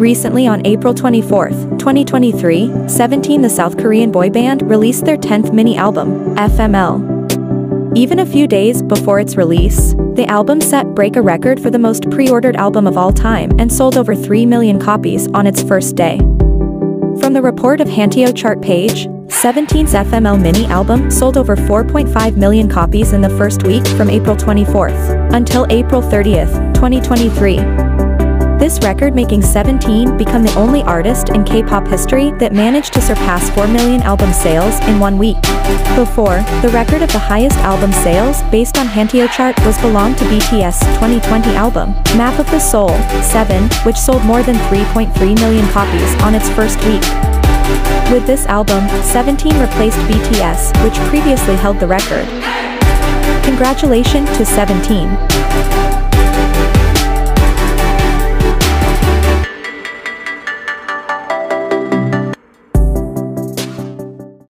Recently on April 24, 2023, Seventeen, the South Korean boy band, released their 10th mini-album, FML. Even a few days before its release, the album set break a record for the most pre-ordered album of all time and sold over 3 million copies on its first day. From the report of Hanteo chart page, Seventeen's FML mini-album sold over 4.5 million copies in the first week from April 24th until April 30th, 2023. This record making Seventeen become the only artist in K-pop history that managed to surpass 4 million album sales in 1 week. Before, the record of the highest album sales based on Hanteo chart was belonged to BTS' 2020 album, Map of the Soul, 7, which sold more than 3.3 million copies on its first week. With this album, Seventeen replaced BTS, which previously held the record. Congratulations to Seventeen.